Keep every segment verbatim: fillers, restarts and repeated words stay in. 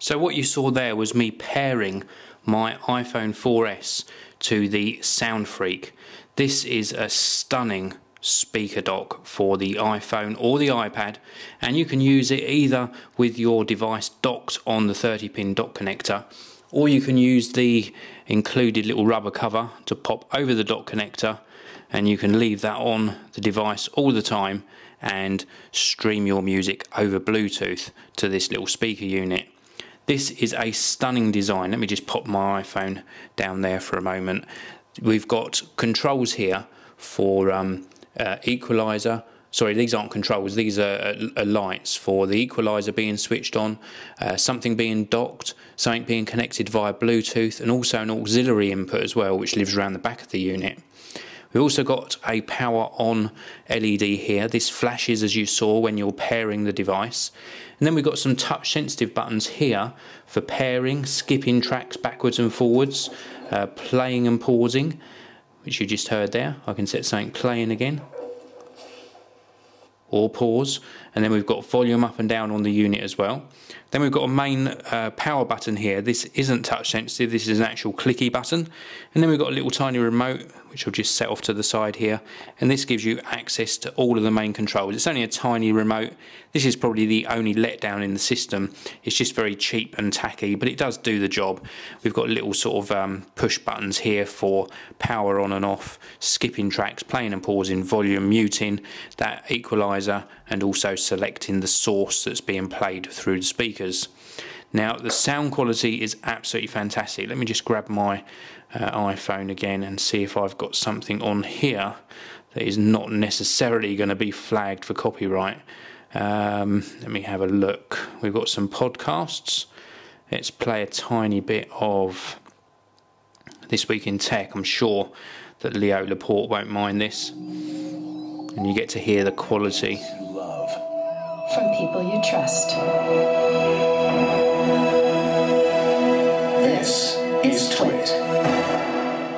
So what you saw there was me pairing my iPhone four S to the Sound Freaq. This is a stunning speaker dock for the iPhone or the iPad, and you can use it either with your device docked on the thirty pin dock connector, or you can use the included little rubber cover to pop over the dock connector, and you can leave that on the device all the time and stream your music over Bluetooth to this little speaker unit. This is a stunning design. Let me just pop my iPhone down there for a moment. We've got controls here for um, uh, equalizer. Sorry, these aren't controls, these are, are, are lights for the equalizer being switched on, uh, something being docked, something being connected via Bluetooth, and also an auxiliary input as well, which lives around the back of the unit. We've also got a power on L E D here. This flashes as you saw when you're pairing the device. And then we've got some touch sensitive buttons here for pairing, skipping tracks backwards and forwards, uh, playing and pausing, which you just heard there. I can set something playing again or pause. And then we've got volume up and down on the unit as well. Then we've got a main uh, power button here. This isn't touch sensitive, this is an actual clicky button. And then we've got a little tiny remote, which I'll just set off to the side here. And this gives you access to all of the main controls. It's only a tiny remote. This is probably the only letdown in the system. It's just very cheap and tacky, but it does do the job. We've got little sort of um, push buttons here for power on and off, skipping tracks, playing and pausing, volume, muting, that equalizer, and also selecting the source that's being played through the speakers. Now the sound quality is absolutely fantastic. Let me just grab my uh, iPhone again and see if I've got something on here that is not necessarily going to be flagged for copyright. Um, let me have a look. We've got some podcasts. Let's play a tiny bit of This Week in Tech. I'm sure that Leo Laporte won't mind this. And you get to hear the quality from people you trust. This is Twit.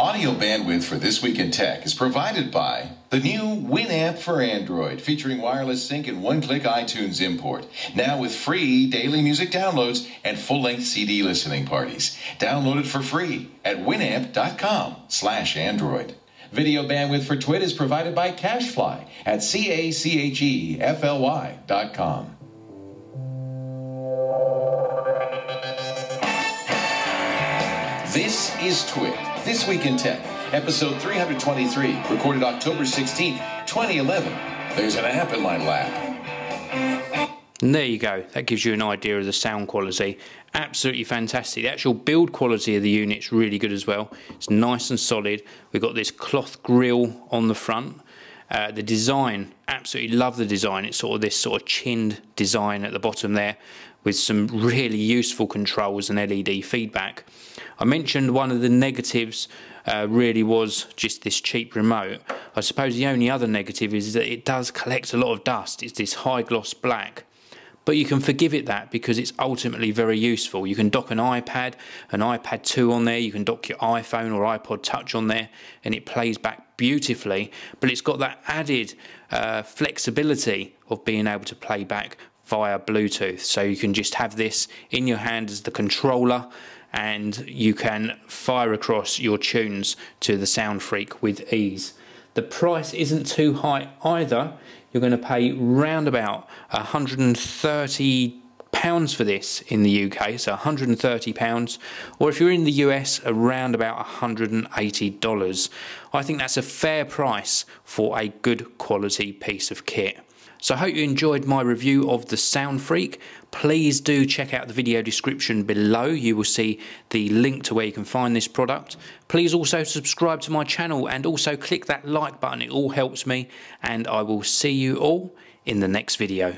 Audio bandwidth for This Week in Tech is provided by the new Winamp for Android, featuring wireless sync and one-click iTunes import. Now with free daily music downloads and full-length C D listening parties. Download it for free at winamp dot com slash android. Video bandwidth for Twit is provided by CashFly at C A C H E F L Y dot com. This is Twit, This Week in Tech, episode three hundred twenty-three, recorded October sixteenth, twenty eleven. There's an app in my lap. And there you go. That gives you an idea of the sound quality. Absolutely fantastic. The actual build quality of the unit's really good as well. It's nice and solid. We've got this cloth grille on the front. Uh, the design, absolutely love the design. It's sort of this sort of chinned design at the bottom there with some really useful controls and L E D feedback. I mentioned one of the negatives uh, really was just this cheap remote. I suppose the only other negative is that it does collect a lot of dust. It's this high gloss black. But you can forgive it that because it's ultimately very useful. You can dock an iPad, an iPad two on there, you can dock your iPhone or iPod Touch on there, and it plays back beautifully, but it's got that added uh, flexibility of being able to play back via Bluetooth. So you can just have this in your hand as the controller, and you can fire across your tunes to the Sound Freaq with ease. The price isn't too high either. You're going to pay round about one hundred and thirty pounds for this in the U K, so one hundred and thirty pounds, or if you're in the U S, around about one hundred and eighty dollars. I think that's a fair price for a good quality piece of kit. So I hope you enjoyed my review of the Sound Freaq. Please do check out the video description below. You will see the link to where you can find this product. Please also subscribe to my channel and also click that like button. It all helps me, and I will see you all in the next video.